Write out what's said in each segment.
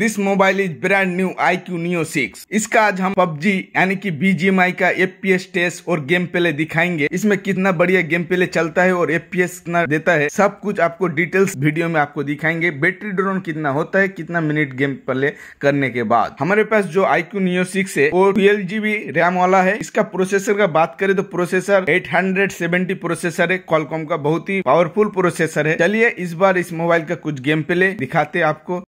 This mobile is brand new iQOO Neo 6। इसका आज हम PUBG यानी कि BGMI का FPS टेस्ट और गेम प्ले दिखाएंगे। इसमें कितना बढ़िया गेम प्ले चलता है और FPS कितना देता है, सब कुछ आपको डिटेल्स वीडियो में आपको दिखाएंगे। बैटरी ड्रॉन कितना होता है, कितना मिनट गेम प्ले करने के बाद। हमारे पास जो iQOO Neo 6 है वो 12GB रैम वाला है। इसका प्रोसेसर का बात करें तो प्रोसेसर 870 प्रोसेसर है, क्वालकॉम का बहुत ही पावरफुल प्रोसेसर है। चलिए इस बार इस मोबाइल का कुछ गेम प्ले दिखाते हैं आपको।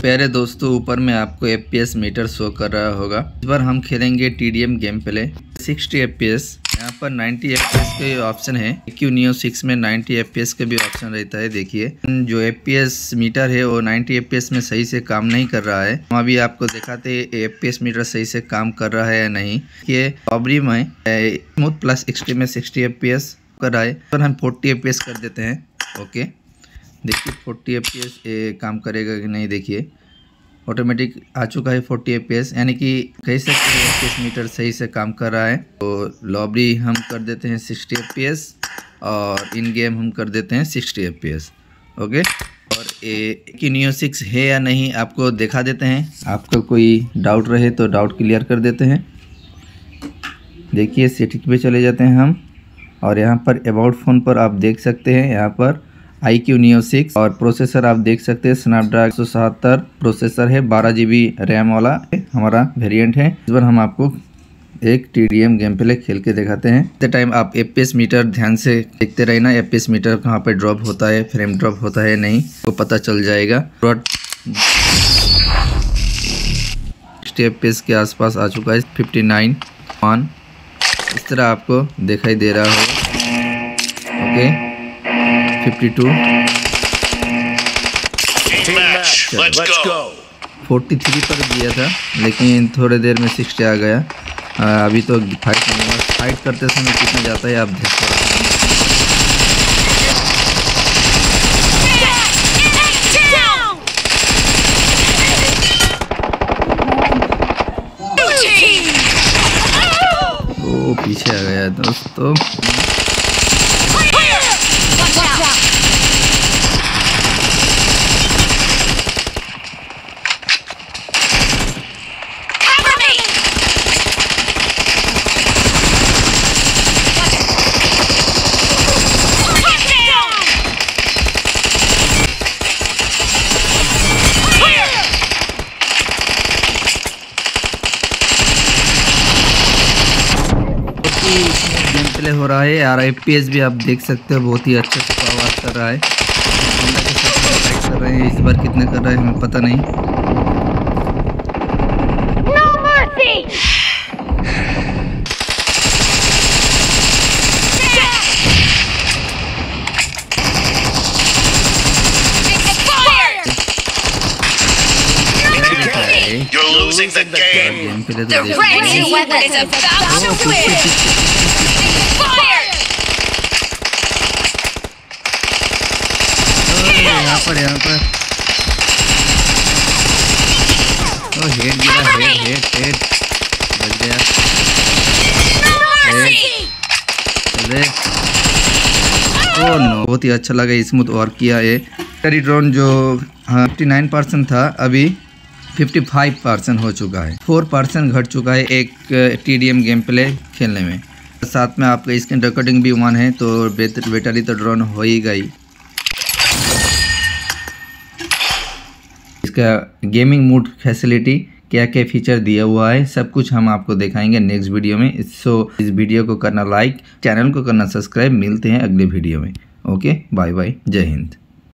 प्यारे दोस्तों, ऊपर में आपको FPS मीटर शो कर रहा होगा। इस बार हम खेलेंगे TDM गेम प्ले 60 FPS। यहाँ पर 90 FPS के ऑप्शन है। iQOO Neo 6 में 90 FPS के भी ऑप्शन रहता है। देखिए जो FPS मीटर है वो 90 FPS में सही से काम नहीं कर रहा है। हम अभी आपको दिखाते हैं FPS मीटर सही से काम कर रहा है या नहीं। ये ऑबरी में स्मूथ प्लस 60 में 60 FPS कर रहा है, पर हम 40 FPS कर देते हैं। ओके, देखिए 40 FPS काम करेगा कि नहीं। देखिए ऑटोमेटिक आ चुका है 40 FPS, यानी कि कहीं से 40 FPS मीटर सही से काम कर रहा है। तो लॉबरी हम कर देते हैं 60 FPS और इन गेम हम कर देते हैं 60 FPS। ओके, और iQOO Neo 6 है या नहीं आपको दिखा देते हैं। आपका कोई डाउट रहे तो डाउट क्लियर कर देते हैं। देखिए सेटिंग पे चले जाते हैं हम, और यहाँ पर अबाउट फ़ोन पर आप देख सकते हैं यहाँ पर iQOO Neo 6, और प्रोसेसर आप देख सकते हैं स्नैपड्रैगन 870 प्रोसेसर है, 12GB रैम वाला हमारा वेरिएंट है। इस बार हम आपको एक TDM गेम प्ले खेल के दिखाते हैं। इतने टाइम आप FPS मीटर ध्यान से देखते रहना, FPS मीटर कहाँ पे ड्रॉप होता है, फ्रेम ड्रॉप होता है नहीं, तो पता चल जाएगा। 60 FPS के आसपास आ चुका है, 59 इस तरह आपको दिखाई दे रहा हो। ओके 52 43 पर दिया था, लेकिन थोड़ी देर में 60 आ गया। अभी तो फाइट करते समय कितना जाता है आप देख सकते हैं। वो पीछे आ गया दोस्तों। हो रहा है और FPS भी आप देख सकते हो बहुत ही अच्छे से आवाज कर रहा है। कर रहे हैं इस बार कितना कर रहा है हमें पता नहीं। No mercy! You're losing the game. The friendly weapon is about to win. यहाँ पर तो हेड गिरा, हेड बच गया। ओह नो, बहुत ही अच्छा लगा, स्मूथ वर्क किया है। बैटरी ड्रोन जो 59% था अभी 55% हो चुका है, 4% घट चुका है एक TDM गेम प्ले खेलने में। साथ में आपका स्क्रीन रिकॉर्डिंग भी 1 है, तो बैटरी तो ड्रोन हो ही गई। इसका गेमिंग मोड फैसिलिटी क्या क्या फीचर दिया हुआ है सब कुछ हम आपको दिखाएंगे नेक्स्ट वीडियो में। सो इस वीडियो को करना लाइक, चैनल को करना सब्सक्राइब। मिलते हैं अगले वीडियो में। ओके, बाय बाय, जय हिंद।